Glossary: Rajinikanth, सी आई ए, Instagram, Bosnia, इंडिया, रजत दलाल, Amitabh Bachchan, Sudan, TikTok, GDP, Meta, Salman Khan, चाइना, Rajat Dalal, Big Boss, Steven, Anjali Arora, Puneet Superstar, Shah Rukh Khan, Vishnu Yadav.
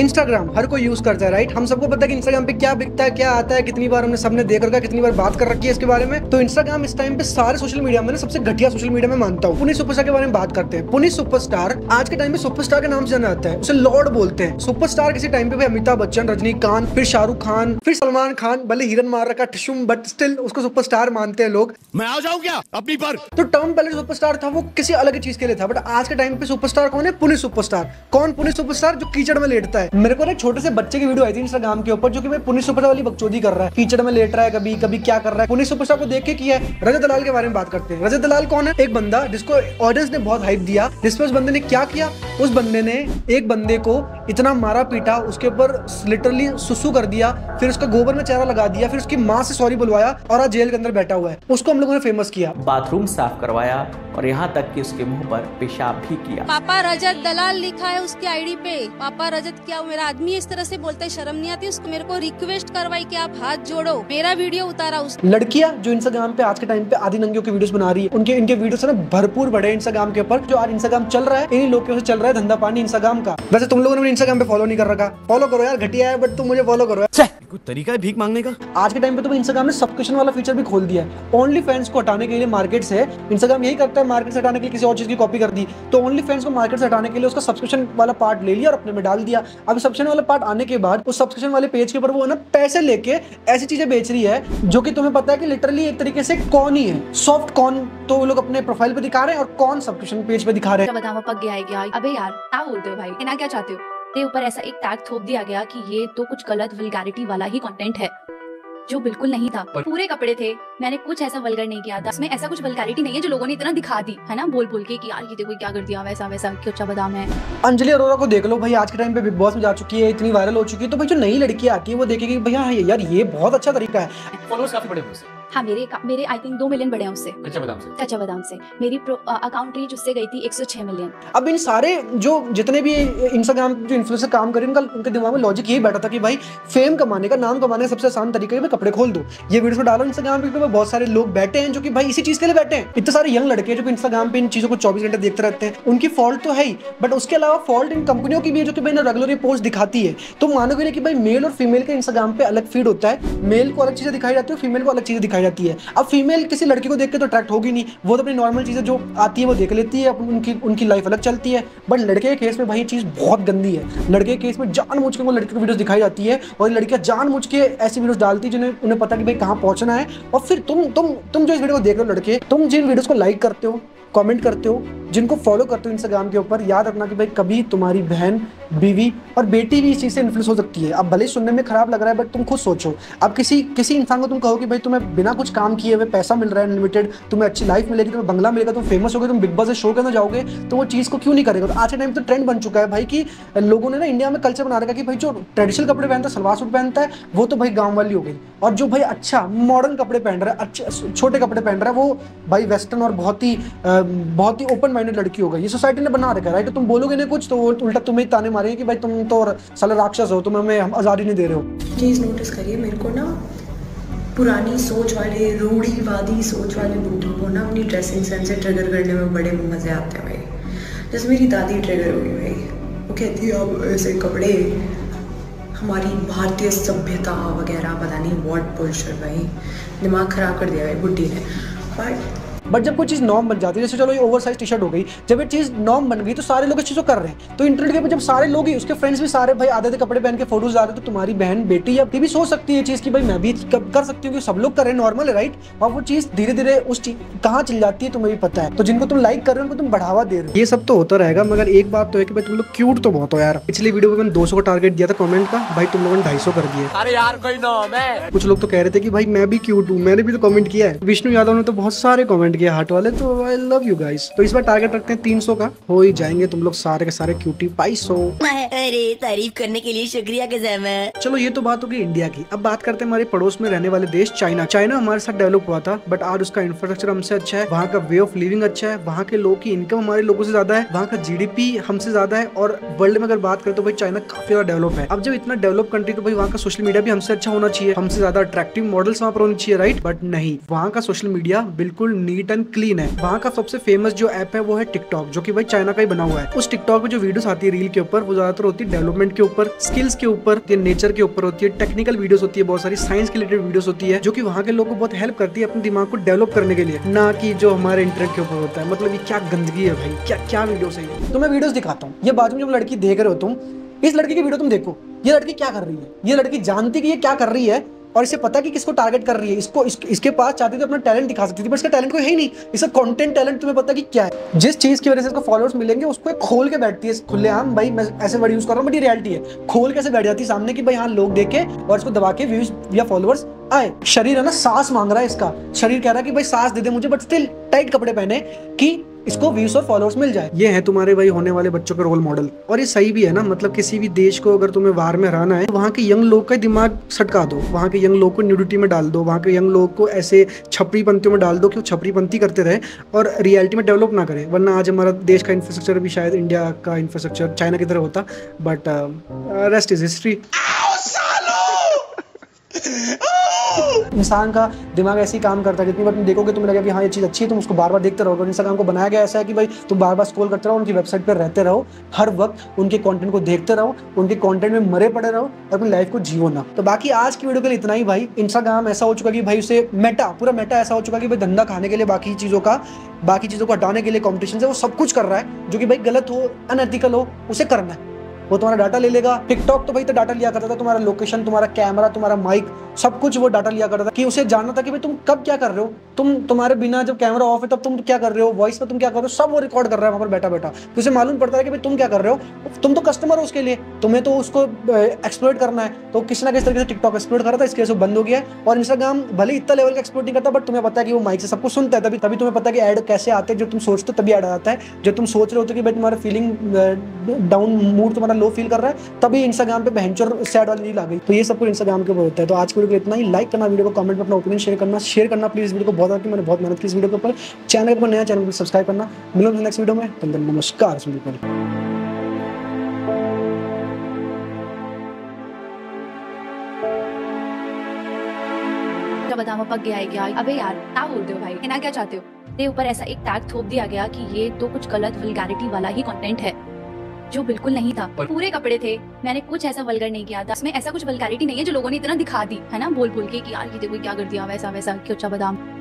Instagram हर कोई use करता है, राइट। हम सबको पता है कि इंस्टाग्राम पे क्या बिकता है, क्या आता है, कितनी बार हमने सबने देख रखा, कितनी बार बात कर रखी है इसके बारे में। तो इंस्टाग्राम इस टाइम पे सारे सोशल मीडिया में सबसे घटिया सोशल मीडिया में मानता हूँ। पुनीत सुपरस्टार के बारे में बात करते हैं। पुनीत सुपरस्टार आज के टाइम में सुपरस्टार के नाम से जाना जाता है, उसे लॉर्ड बोलते हैं। सुपरस्टार किसी टाइम पे भी अमिताभ बच्चन, रजनीकांत, फिर शाहरुख खान, फिर सलमान खान, भले हिरन मार रखा ठुशुम, बट स्टिल उसको सुपरस्टार मानते हैं लोग। मैं आ जाऊं क्या अपनी पर? तो टर्म पहले सुपरस्टार था वो किसी अलग चीज के लिए था, बट आज के टाइम पे सुपरस्टार कौन है? पुनीत सुपरस्टार। कौन? पुनीत सुपरस्टार जो कीचड़ में लेटता है। मेरे को एक छोटे से बच्चे की वीडियो आई थी इंस्टाग्राम के ऊपर जो कि पुनीत सुपरस्टार वाली बकचोदी कर रहा है, कीचड़ में लेट रहा है, कभी कभी क्या कर रहा है। पुनीत सुपरस्टार को देख के किया है। रजत दलाल के बारे में बात करते हैं। रजत दलाल कौन है? एक बंदा जिसको ऑडियंस ने बहुत हाइप दिया, जिसपे उस बंदे ने क्या किया, उस बंदे ने एक बंदे को इतना मारा पीटा, उसके ऊपर लिटरली सुसु कर दिया, फिर उसका गोबर में चेहरा लगा दिया, फिर उसकी माँ से सॉरी बुलवाया और आज जेल के अंदर बैठा हुआ है। उसको हम लोगों ने फेमस किया, बाथरूम साफ करवाया और यहाँ तक कि उसके मुंह पर पेशाब भी किया। पापा रजत दलाल लिखा है उसकी आईडी पे। पापा रजत क्या मेरा आदमी इस तरह से बोलता है, शर्म नहीं आती उसको। मेरे को रिक्वेस्ट करवाई कि आप हाथ जोड़ो, मेरा वीडियो उतारा उसने। लड़कियां जो इंस्टाग्राम पे आज के टाइम पे आधी नंगियों की वीडियोस बना रही है, उनके इनके वीडियोस ना भरपूर बढ़े इंस्टाग्राम के ऊपर। जो आज इंस्टाग्राम चल रहा है इन्हीं लोगों से चल रहा है, धंधा पानी इंस्टाग्राम का। वैसे तुम लोगों ने इंस्टाग्राम पे फॉलो नहीं कर रखा, फॉलो करो यार, घटिया है बट तुम मुझे फॉलो करो। कुछ तरीका है भीख मांगने का? आज के टाइम पे तो इंस्टाग्राम ने सब्सक्रिप्शन वाला फीचर भी खोल दिया है। ओनली फैंस को हटाने के लिए मार्केट से, इंस्टाग्राम यही करता है, मार्केट से हटाने के लिए किसी और चीज की कॉपी कर दी, तो ओनली फैंस को मार्केट से हटाने के लिए उसका सब्सक्रिप्शन वाला पार्ट ले लिया और अपने में डाल दिया। अब सब्सक्रिप्शन वाला पार्ट आने के बाद उस सब्सक्रिप्शन वाले पेज के ऊपर वो ना पैसे लेके ऐसी चीजें बेच रही है जो कि तुम्हें पता है कि लिटरली एक तरीके से कॉन ही है, सॉफ्ट कॉन। तो वो लोग अपने प्रोफाइल पे दिखा रहे हैं और कॉन सब्सक्रिप्शन पेज पे दिखा रहे हैं। बताओ पक गया है क्या? अबे यार क्या बोलते हो भाई, इतना क्या चाहते हो? तेरे ऊपर ऐसा एक टैग थोप दिया गया कि ये तो कुछ गलत वल्गैरिटी वाला ही कंटेंट है, जो बिल्कुल नहीं था। पूरे कपड़े थे, मैंने कुछ ऐसा वल्गर नहीं किया था, इसमें ऐसा कुछ वल्गैरिटी नहीं है जो लोगों ने इतना दिखा दी है ना बोल के कि यार ये देखो क्या कर दिया, वैसा वैसा क्या बदाम है। अंजलि अरोरा को देख लो भाई, आज के टाइम पे बिग बॉस में जा चुकी है, इतनी वायरल हो चुकी है। तो भाई जो नई लड़की आती है वो देखेगी भैया यार ये बहुत अच्छा तरीका है। हाँ मेरे आई थिंक 2 मिलियन बढ़े हैं उससे, कच्चा बादाम से। मेरी अकाउंट रीच उससे गई थी 106 मिलियन। अब इन सारे जो जितने भी इंस्टाग्राम जो इन्फ्लुएंसर काम कर रहे हैं उनके दिमाग में लॉजिक यही बैठा था कि भाई फेम कमाने का, नाम कमाने का सबसे आसान तरीका है मैं कपड़े खोल दूं, ये वीडियो डालो इंस्टाग्राम पे। बहुत सारे लोग बैठे हैं जो कि भाई इसी चीज के लिए बैठे हैं। इतने सारे यंग लड़के जो इंस्टाग्राम पे इन चीजों को 24 घंटे देखते रहते हैं। उनकी फॉल्ट तो है ही, बट उसके अलावा फॉल्ट इन कंपनियों की भी है जो कि भाई रेगुलर पोस्ट दिखाती है। तो मानोगे नहीं कि भाई मेल और फीमेल के इंस्टाग्राम पे अलग फीड होता है, मेल को अलग चीजें दिखाई जाती है, फीमेल को अलग चीजें जाती है। अब फीमेल किसी लड़की को देख के तो अट्रैक्ट होगी नहीं, वो तो अपनी नॉर्मल चीजें जो आती है वो देख लेती है, उनकी लाइफ अलग चलती है। बट लड़के के केस में भाई चीज बहुत गंदी है। लड़के के केस में जानबूझ के वो लड़की को वीडियोस दिखाई जाती है और लड़कियां जानबूझ के ऐसी वीडियोस डालती है जिन्हें उन्हें पता कि भाई कहां पहुंचना है। और फिर तुम जो इस वीडियो को देख रहे हो लड़के, तुम जिन वीडियोस को लाइक करते हो, कमेंट करते हो, जिनको फॉलो करते हो इंस्टाग्राम के ऊपर, याद रखना कि भाई कभी तुम्हारी बहन, बीवी और बेटी भी इस चीज़ से इन्फ्लुएंस हो सकती है। अब भले सुनने में खराब लग रहा है बट तुम खुद सोचो। अब किसी इंसान को तुम कहो कि भाई तुम्हें बिना कुछ काम किए हुए पैसा मिल रहा है अनलिमिटेड, तुम्हें अच्छी लाइफ मिलेगी, तुम्हें बंगला मिलेगा, तुम फेमस होगे, तुम बिग बॉस के शो के अंदर जाओगे, तो वो चीज़ को क्यों नहीं करेगा? तो आज के टाइम तो ट्रेंड बन चुका है भाई कि लोगों ने ना इंडिया में कल्चर बना रखा कि भाई जो ट्रेडिशनल कपड़े पहनता है, सलवार सूट पहनता है, वो तो भाई गाँव वाली हो गई, और जो भाई अच्छा मॉडर्न कपड़े पहन रहा है, अच्छे छोटे कपड़े पहन रहा है, वो भाई वेस्टर्न और बहुत ही ओपन लड़की होगा। ये सोसाइटी ने बना रखा है, राइट। तुम बोलोगे नहीं कुछ तो वो उल्टा तुम्हें ताने मारेंगे कि भाई तुम तो साला राक्षस हो, तुम हमें आजादी नहीं दे रहे हो। चीज नोटिस करिए, मेरे को ना पुरानी सोच वाले, रूढ़ीवादी सोच वाले बूढ़ों को ना अपनी ड्रेसिंग सेंस से ट्रिगर करने में बड़े मजे आते हैं भाई। जैसे मेरी दादी ट्रिगर हुई भाई, वो कहती है अब ऐसे कपड़े, हमारी भारतीय सभ्यता वगैरह, पता नहीं व्हाट बुलशिट भाई, दिमाग खराब कर दिया भाई बुढ़ी ने। बट जब कोई चीज़ नॉर्म बन जाती है, जैसे चलो ये ओवरसाइज टी शर्ट हो गई, जब ये चीज़ नॉर्म बन गई तो सारे लोग इस चीज़ को कर रहे हैं। तो इंटरनेट के पे जब सारे लोग ही, उसके फ्रेंड्स भी सारे भाई आधे आधे कपड़े पहन के फोटोज डाल रहे हैं, तो तुम्हारी बहन, बेटी या भी सोच सकती है ये चीज़ कि भाई मैं भी कर सकती हूँ कि सब लोग करें, नॉर्मल है, राइट। और वो चीज़ धीरे धीरे उस चीज कहाँ चल जाती है तुम्हें भी पता है। तो जिनको तुम लाइक कर रहे हो उनको तुम बढ़ावा दे रहे हो। ये सब तो होता रहेगा, मगर एक बात तो है कि भाई तुम लोग क्यूट तो बहुत हो यार। पिछली वीडियो में मैंने 200 का टारगेट दिया था कमेंट का, भाई तुम लोगों ने 250 कर दिया। कुछ लोग तो कह रहे थे कि भाई मैं भी क्यूट हूँ, मैंने भी तो कमेंट किया है। विष्णु यादव ने तो बहुत सारे कमेंट किया हार्ट वाले, तो आई लव यू गाइस। तो इस बार टारगेट रखते हैं 300 का, हो ही जाएंगे तुम लोग सारे के सारे क्यूटी 500। अरे तारीफ करने के लिए शुक्रिया के जम है। चलो ये तो बात होगी इंडिया की। अब बात करते हैं हमारे पड़ोस में रहने वाले देश चाइना। चाइना हमारे साथ डेवलप हुआ था बट आज उसका इंफ्रास्ट्रक्चर हमसे अच्छा है, वहाँ का वे ऑफ लिविंग अच्छा है, वहाँ के लोगों की इनकम हमारे लोगों से ज्यादा है, वहाँ का GDP हमसे ज्यादा है, और वर्ल्ड में अगर बात करें तो भाई चाइना काफी ज्यादा डेवलप है। अब जब इतना डेवलप कंट्री तो भाई वहाँ का सोशल मीडिया भी हमसे अच्छा होना चाहिए, हमसे ज्यादा अट्रैक्टिव मॉडल्स वहाँ पर होनी चाहिए, राइट। बट नहीं, वहाँ का सोशल मीडिया बिल्कुल नीट टन क्लीन है। वहाँ का सबसे फेमस जो ऐप है वो है टिकटॉक, जो कि भाई चाइना का ही बना हुआ है। उस टिकटॉक में जो वीडियोस आती है रील के ऊपर, वो ज्यादातर होती है डेवलपमेंट के ऊपर, स्किल्स के ऊपर, नेचर के ऊपर होती है, टेक्निकल वीडियोस होती है, बहुत सारी साइंस के रिलेटेड वीडियोस होती है, जो कि वहाँ के लोगों को बहुत हेल्प करती है अपने दिमाग को डेवलप करने के लिए, ना कि जो हमारे इंटरनेट के ऊपर होता है। मतलब ये क्या गंदगी है भाई, क्या क्या वीडियोस है। तो मैं वीडियोस दिखाता हूँ, ये बाजू में जो लड़की देख रहे हो तुम, इस लड़की की वीडियो तुम देखो, ये लड़की क्या कर रही है। ये लड़की जानती कि ये क्या कर रही है और इसे पता कि किसको टारगेट कर रही है। इसको इसके पास चाहती तो अपना टैलेंट दिखा सकती थी, पर इसका टैलेंट कोई है ही नहीं। इसका कंटेंट टैलेंट तुम्हें पता कि क्या है, जिस चीज की वजह से इसको फॉलोअर्स मिलेंगे उसको खोल के बैठती है खुलेआम। भाई मैं ऐसे वर्ड यूज कर रहा हूँ बट ये रियलिटी है। खोल कैसे बैठ जाती है सामने कि भाई हाँ लोग देखे और इसको दबा के व्यूज या फॉलोअर्स आए। शरीर है ना, सांस मांग रहा है, इसका शरीर कह रहा है कि भाई सांस दे दे मुझे, बट स्टिल टाइट कपड़े पहने कि इसको व्यूज और फॉलोअर्स मिल जाए। ये है तुम्हारे भाई होने वाले बच्चों का रोल मॉडल। और ये सही भी है ना, मतलब किसी भी देश को अगर तुम्हें वार में हराना है तो वहाँ के यंग लोग का दिमाग सटका दो, वहाँ के यंग लोग को न्यूडिटी में डाल दो, वहाँ के यंग लोग को ऐसे छपरी पंथियों में डाल दो कि वो छपरी पंथी करते रहे और रियलिटी में डेवलप ना करे। वरना आज हमारा देश का इंफ्रास्ट्रक्चर भी शायद इंडिया का इंफ्रास्ट्रक्चर चाइना की तरह होता, बट रेस्ट इज हिस्ट्री। इंसान का दिमाग ऐसे ही काम करता है, जितनी बार तुम देखोगे तुम्हें लगेगा कि हाँ ये चीज़ अच्छी है, तुम उसको बार बार देखते रहोगे। इंस्टाग्राम को बनाया गया ऐसा है कि भाई तुम बार बार स्क्रॉल करते रहो, उनकी वेबसाइट पर रहते रहो, हर वक्त उनके कंटेंट को देखते रहो, उनके कंटेंट में मरे पड़े रहो और अपनी लाइफ को जियो ना। तो बाकी आज की वीडियो के लिए इतना ही भाई। इंस्टाग्राम ऐसा हो चुका कि भाई उसे मेटा, पूरा मेटा ऐसा हो चुका कि भाई धंधा खाने के लिए, बाकी चीज़ों को हटाने के लिए कॉम्पिटिशन से वो सब कुछ कर रहा है, जो कि भाई गलत हो, अनएथिकल हो, उसे करना है। वो तुम्हारा डाटा ले लेगा। टिकटॉक तो भाई तो डाटा लिया करता था, तुम्हारा लोकेशन, तुम्हारा कैमरा, तुम्हारा माइक, सब कुछ वो डाटा लिया करता था कि उसे जानना था कि भाई तुम कब क्या कर रहे हो, तुम्हारे बिना जब कैमरा ऑफ है तब तुम क्या कर रहे हो, वॉइस पर तुम क्या कर रहे हो, सब वो रिकॉर्ड कर रहा है वहाँ पर बैठा बैठा। तो उसे मालूम पड़ता है कि भाई तुम क्या कर रहे हो, तुम तो कस्टमर हो उसके लिए, तुम्हें तो उसको एक्सप्लोइट करना है। तो किसी ना किसी तरीके से टिकटॉक एक्सप्लोइट कर रहा था, इसके वजह से बंद हो गया। और इंस्टाग्राम भले इतना लेवल का एक्सप्लोइट नहीं करता, बट तुम्हें पता है कि वो माइक से सबको सुनता है, तभी तुम्हें पता है कि ऐड कैसे आते हैं, जो तुम सोचते हो तभी ऐड आता है। जो तुम सोच रहे होते कि भाई तुम्हारा फीलिंग डाउन, मूड तुम्हारा लो फील कर रहा है, तभी इंस्टाग्राम पे बहनचोद सैड वाली रील आ गई। तो ये सब कुछ इंस्टाग्राम के ऊपर होता है। तो आज के वीडियो को इतना ही। लाइक करना वीडियो को, कमेंट में अपना ओपिनियन शेयर करना प्लीज। वीडियो को मैंने बहुत मेहनत की इस वीडियो के ऊपर। चैनल पर नया, चैनल को सब्सक्राइब करना। मिलूंगा नेक्स्ट वीडियो में, तब तक नमस्कार। बताओ पक गया है क्या? अबे यार क्या बोलते हो भाई, है ना, क्या चाहते हो? मेरे ऊपर ऐसा एक टैग थोप दिया गया कि ये तो कुछ गलत वल्गैरिटी वाला ही कंटेंट है, जो बिल्कुल नहीं था। पूरे कपड़े थे, मैंने कुछ ऐसा वल्गर नहीं किया था, इसमें ऐसा कुछ वल्गैरिटी नहीं है जो लोगों ने इतना दिखा दी है ना बोल बोल के कि यार ये देखो क्या कर दिया, वैसा वैसा, क्यों अच्छा बादाम।